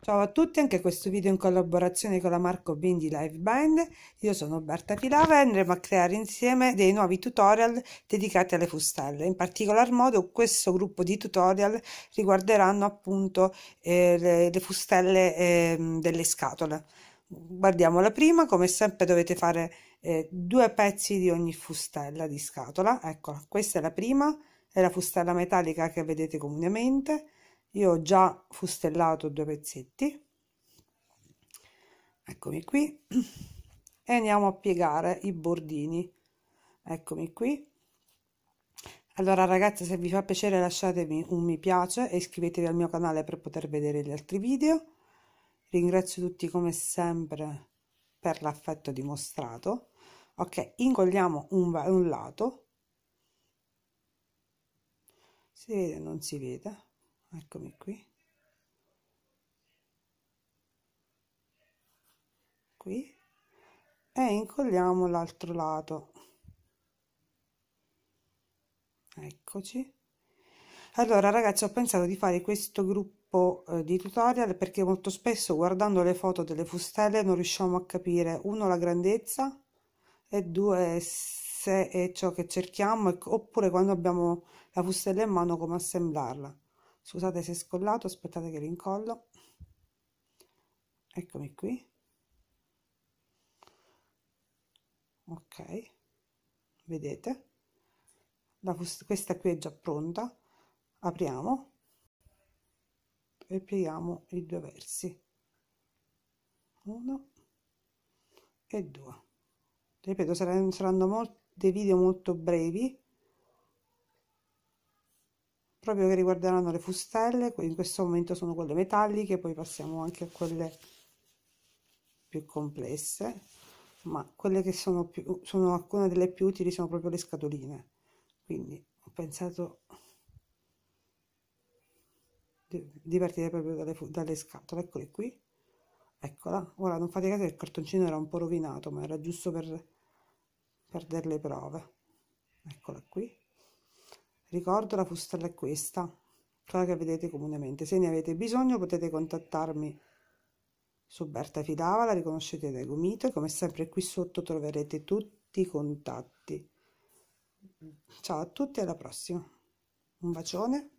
Ciao a tutti, anche questo video in collaborazione con la Marco Bindi LiveBind. Io sono Berta Filava e andremo a creare insieme dei nuovi tutorial dedicati alle fustelle. In particolar modo questo gruppo di tutorial riguarderanno appunto le fustelle delle scatole. Guardiamo la prima. Come sempre dovete fare due pezzi di ogni fustella di scatola. Eccola, questa è la prima, è la fustella metallica che vedete comunemente. Io ho già fustellato due pezzetti, eccomi qui, e andiamo a piegare i bordini, eccomi qui. Allora ragazzi, se vi fa piacere lasciatemi un mi piace e iscrivetevi al mio canale per poter vedere gli altri video. Ringrazio tutti come sempre per l'affetto dimostrato. Ok, incolliamo un lato, si vede, non si vede, eccomi qui, e incolliamo l'altro lato. Eccoci. Allora ragazzi, ho pensato di fare questo gruppo di tutorial perché molto spesso, guardando le foto delle fustelle, non riusciamo a capire uno la grandezza e due se è ciò che cerchiamo, oppure quando abbiamo la fustella in mano come assemblarla. Scusate se è scollato, aspettate che rincollo. Eccomi qui. Ok, vedete? Questa qui è già pronta. Apriamo e pieghiamo i due versi. Uno e due. Ripeto, saranno dei video molto brevi, proprio che riguarderanno le fustelle. In questo momento sono quelle metalliche, poi passiamo anche a quelle più complesse, ma quelle che sono alcune delle più utili sono proprio le scatoline. Quindi ho pensato di partire proprio dalle scatole. Eccole qui, eccola. Ora non fate caso che il cartoncino era un po' rovinato, ma era giusto per delle prove. Eccola qui. Ricordo, la fustella è questa, quella che vedete comunemente. Se ne avete bisogno potete contattarmi su Berta Filava, la riconoscete dai gomito. Come sempre qui sotto troverete tutti i contatti. Ciao a tutti e alla prossima. Un bacione.